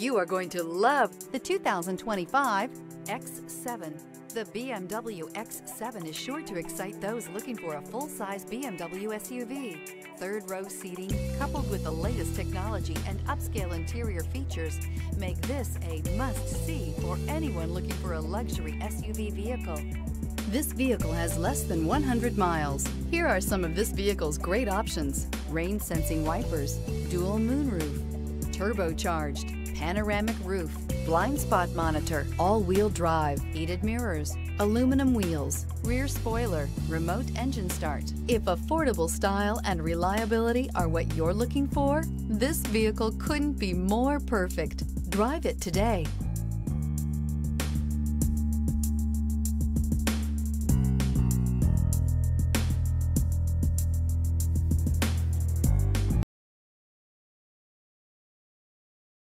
You are going to love the 2025 X7. The BMW X7 is sure to excite those looking for a full-size BMW SUV. Third-row seating, coupled with the latest technology and upscale interior features, make this a must-see for anyone looking for a luxury SUV vehicle. This vehicle has less than 100 miles. Here are some of this vehicle's great options: rain-sensing wipers, dual moonroof, turbocharged, panoramic roof, blind spot monitor, all-wheel drive, heated mirrors, aluminum wheels, rear spoiler, remote engine start. If affordable style and reliability are what you're looking for, this vehicle couldn't be more perfect. Drive it today.